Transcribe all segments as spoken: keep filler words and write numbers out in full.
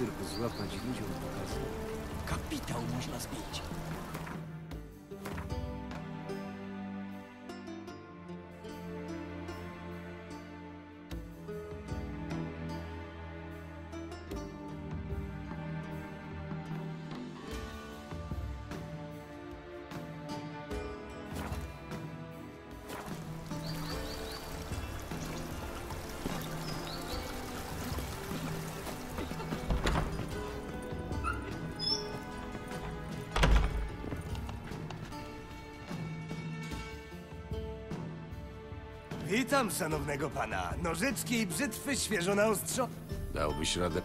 cyrku złapać ludziom pokazy. Kapitał można zbić. Witam szanownego pana. Nożyczki i brzytwy świeżo na ostrzo. Dałbyś radę.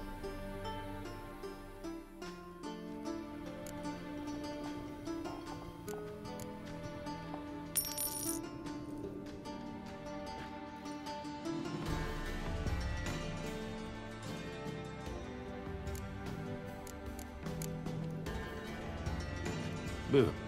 Byłem.